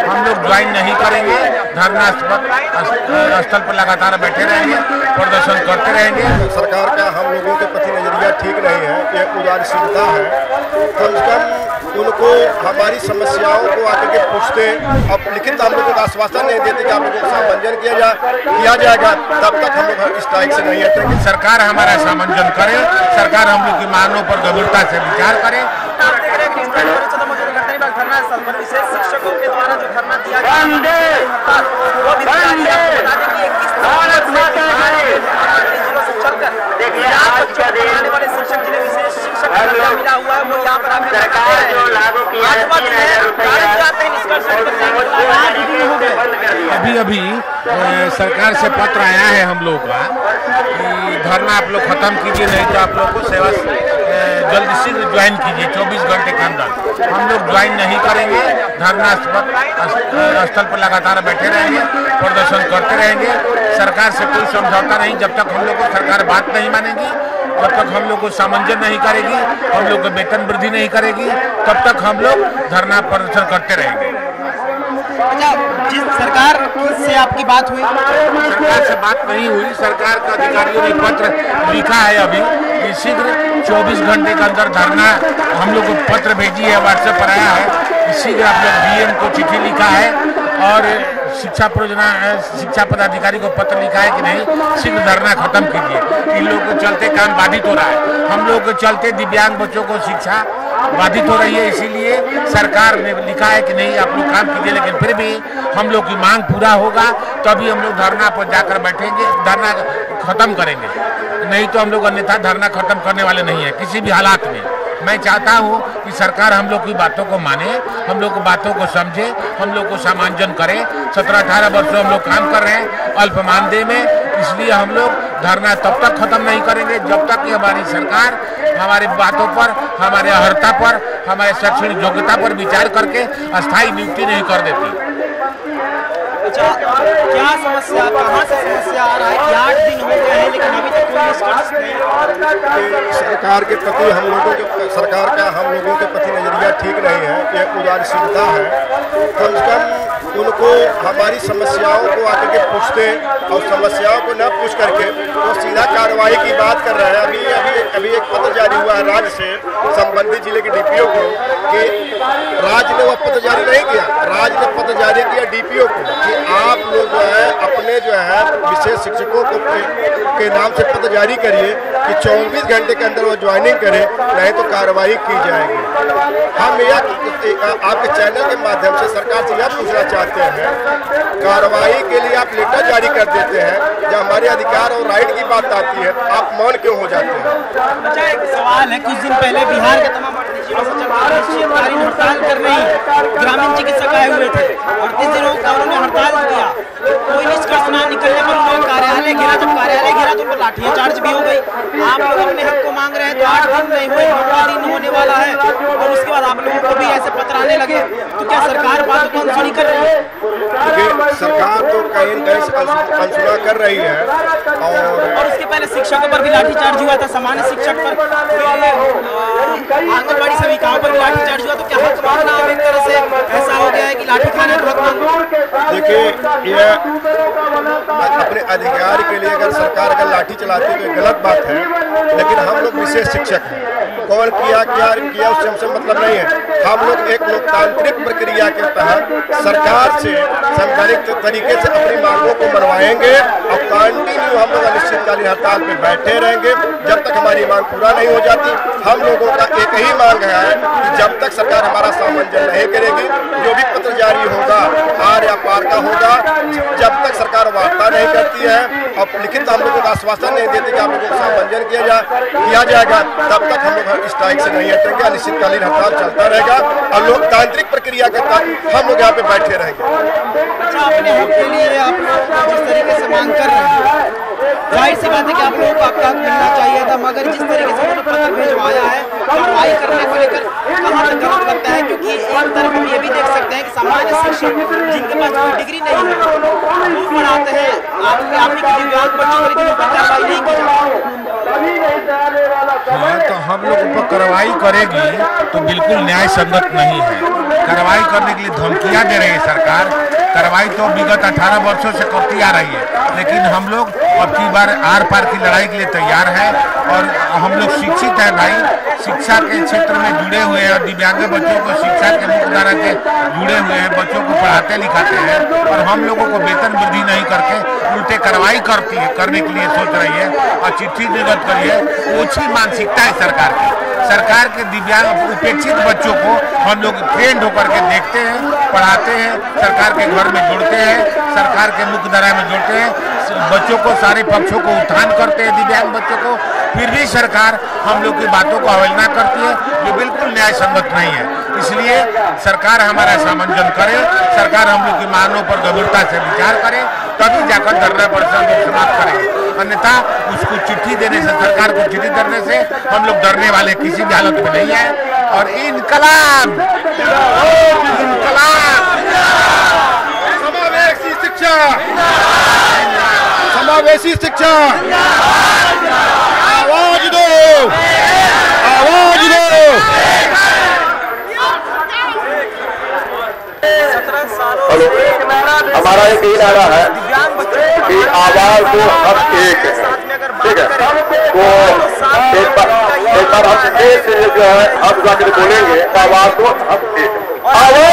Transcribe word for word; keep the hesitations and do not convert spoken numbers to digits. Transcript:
हम लोग ज्वाइन नहीं करेंगे, धरना स्थल पर लगातार बैठे रहेंगे, प्रदर्शन करते रहेंगे। सरकार का हम लोगों के प्रति नजरिया ठीक नहीं है, यह उदासीनता है। कम से कम उनको हमारी समस्याओं को आकर के पूछते, अब लिखित हम लोगों का आश्वासन नहीं देते कि आप लोगों का सामंजन किया जा किया जाएगा, तब तक हम लोग स्ट्राइक से नहीं हटेंगे। सरकार हमारा सामंजन करे, सरकार हम लोग की मांगों पर गंभीरता से विचार करे। विशेष शिक्षकों के द्वारा जो धरना दिया गया वो भी आने वाले शिक्षक जिले विशेष शिक्षक मिला हुआ है, वो यहाँ पर आगे अभी अभी सरकार से पत्र आया है हम लोग का कि धरना आप लोग खत्म कीजिए, नहीं तो आप लोग को सेवा जल्द शीघ्र ज्वाइन कीजिए चौबीस घंटे के अंदर। हम लोग ज्वाइन नहीं करेंगे, धरना स्थल पर लगातार बैठे रहेंगे, प्रदर्शन करते रहेंगे। सरकार से कोई समझौता नहीं, जब तक हम लोग को सरकार बात नहीं मानेगी, तब तक हम लोग को सामंजन नहीं करेगी, हम लोग को वेतन वृद्धि नहीं करेगी, तब तक हम लोग धरना प्रदर्शन करते रहेंगे। जिस सरकार से आपकी बात हुई? सरकार से बात नहीं हुई, सरकार का अधिकारियों ने पत्र लिखा है अभी कि शीघ्र चौबीस घंटे के अंदर धरना, हम लोग को पत्र भेजी है, व्हाट्सएप पर आया है, शीघ्र आप लोग डीएम को चिट्ठी लिखा है और शिक्षा परियोजना शिक्षा पदाधिकारी को पत्र लिखा है कि नहीं शीघ्र धरना खत्म कीजिए। इन लोगों को चलते काम बाधित हो रहा है, हम लोग के चलते दिव्यांग बच्चों को शिक्षा बाधित हो रही है, इसीलिए सरकार ने लिखा है कि नहीं आप लोग काम कीजिए, लेकिन फिर भी हम लोग की मांग पूरा होगा तभी हम लोग धरना पर जाकर बैठेंगे, धरना खत्म करेंगे, नहीं तो हम लोग अन्यथा धरना खत्म करने वाले नहीं है किसी भी हालात में। मैं चाहता हूं कि सरकार हम लोग की बातों को माने, हम लोग की बातों को समझे, हम लोग को सामंजन करे। सत्रह अठारह वर्षों हम लोग काम कर रहे हैं अल्प मानदेय में, इसलिए हम लोग धरना तब तक खत्म नहीं करेंगे जब तक कि हमारी सरकार हमारे बातों पर, हमारे अर्हता पर, हमारे शैक्षणिक योग्यता पर विचार करके अस्थायी नियुक्ति नहीं कर देती। क्या समस्या, कहाँ से समस्या आ रहा है कि आठ दिन हो गए हैं लेकिन अभी तक कोई निष्कर्ष नहीं? सरकार के प्रति हम लोगों के सरकार का हम लोगों के प्रति नजरिया ठीक नहीं है, यह उदासीनता है। कम से कम उनको हमारी समस्याओं को आकर के पूछते और समस्याओं को न पूछ करके वो तो सीधा कार्रवाई की बात कर रहे हैं। अभी अभी अभी एक पत्र जारी हुआ है राज्य से संबंधित जिले के डीपीओ को कि राज्य ने वह पत्र जारी नहीं किया, राज्य ने पत्र जारी किया डीपीओ को कि आप लोग जो है अपने जो है विशेष शिक्षकों को के नाम से पत्र जारी करिए कि चौबीस घंटे के अंदर वो ज्वाइनिंग करें, नहीं तो कार्रवाई की जाएगी। हम यह आपके चैनल के माध्यम से सरकार से यह पूछना चाहते हैं, कार्रवाई के लिए आप लेटर जारी कर देते हैं, जब हमारे अधिकार और राइट की बात आती है आप मौन क्यों हो जाते हैं? अच्छा, एक सवाल है, कुछ दिन पहले बिहार के तमाम हड़ताल कर रही ग्रामीण चिकित्सक आए हुए थे, अड़तीस दिनों का उन्होंने हड़ताल किया, कोई निष्कर्ष न निकलने पर उन्होंने कार्यालय घेरा, जब कार्यालय घेरा तो उन पर लाठीचार्ज भी हो गई। आप लोग अपने हक को मांग रहे हैं तो आठ दिन नहीं हुए, नौवा दिन होने वाला है और उसके बाद आप लोगों को भी ऐसे पत्र आने लगे, तो क्या सरकार बात को अनसुनी कर रही है? सरकार तो कहीं अनसुना कर रही है और उसके पहले शिक्षकों पर भी लाठीचार्ज हुआ था, सामान्य शिक्षक पर, आंगनबाड़ी सेविकाओं पर भी लाठीचार्ज हुआ, तो क्या हक मांगना अब एक तरह से ऐसा हो गया है कि लाठी खाने का हक मांगना? देखिए, यह अपने अधिकार के लिए अगर सरकार अगर लाठी चलाती है तो ये गलत बात है, लेकिन हम लोग विशेष शिक्षक हैं, कौन किया क्या किया उससे हमसे मतलब नहीं है। हम लोग एक लोकतांत्रिक प्रक्रिया के तहत सरकार से संचालित तरीके से अपनी मांगों को मनवाएंगे और कंटिन्यू हम लोग अनिश्चितकालीन हड़ताल पर बैठे रहेंगे जब तक हमारी मांग पूरा नहीं हो जाती। हम लोगों का एक ही मांग है कि जब तक सरकार हमारा सामंजन नहीं करेगी, जो भी पत्र जारी होगा आर या पार का होगा, जब तक सरकार वार्ता नहीं करती है और लिखित हम लोगों का आश्वासन नहीं देती कि आप लोगों को सामंजन किया जा किया जाएगा, तब तक हम लोग स्ट्राइक से नहीं हटेंगे, अनिश्चितकालीन हड़ताल चलता रहेगा और लोकतांत्रिक प्रक्रिया के तहत हम लोग यहाँ पे बैठे रहेंगे। अच्छा, अपने हक के लिए आप जिस तरीके से मांग कर रहे हैं जाहिर सी बात है कि आप लोगों को आपका मिलना चाहिए था, मगर जिस तरीके से उन्होंने भिजवाया है कार्रवाई करने को लेकर कहाँ तक गलत लगता है, क्योंकि एक तरफ हम ये भी देख सकते हैं कि सामान्य शिक्षक जिनके पास कोई डिग्री नहीं है वो पढ़ाते हैं, आपके आपकी दिव्यांग कार्रवाई नहीं की जाए तो हम लोग ऊपर कार्रवाई करेगी तो बिल्कुल न्याय संगत नहीं है। कार्रवाई करने के लिए धमकियाँ दे रही है सरकार। कार्रवाई तो विगत अठारह वर्षों से करती आ रही है, लेकिन हम लोग अब की बार आर पार की लड़ाई के लिए तैयार हैं और हम लोग शिक्षित हैं भाई, शिक्षा के क्षेत्र में जुड़े हुए हैं और दिव्यांग बच्चों को शिक्षा के मुख्यधारा के जुड़े हुए हैं, बच्चों को पढ़ाते लिखाते हैं और हम लोगों को वेतन वृद्धि नहीं करके उल्टे कार्रवाई करती है करने के लिए सोच रही है और चिट्ठी निर्गत करी है। ओछी मानसिकता है सरकार की। सरकार के दिव्यांग उपेक्षित बच्चों को हम लोग ट्रेंड होकर के देखते हैं, पढ़ाते हैं, सरकार के घर में जोड़ते हैं, सरकार के मुख्यधारा में जोड़ते हैं, बच्चों को सारे पक्षों को उत्थान करते हैं दिव्यांग बच्चों को, फिर भी सरकार हम लोग की बातों को अवहेलना करती है जो बिल्कुल न्याय संगत नहीं है। इसलिए सरकार हमारा सामंजन करे, सरकार हम लोग की मांगों पर गंभीरता से विचार करे, तभी जाकर धरना प्रदर्शन समाप्त करेंगे, अन्यथा उसको चिट्ठी देने से, सरकार को चिट्ठी देने से हम लोग डरने वाले किसी भी हालत में नहीं है। और इनकलाब इनकलाब समावेशी शिक्षा समावेशी शिक्षा आवाज दो आवाज दो। हमारा एक दिन आ रहा है कि आवाज को हर एक है, ठीक है, तो एक बार एक बार हम एक जो है अब जाकर बोलेंगे आवाज को हर एक आवाज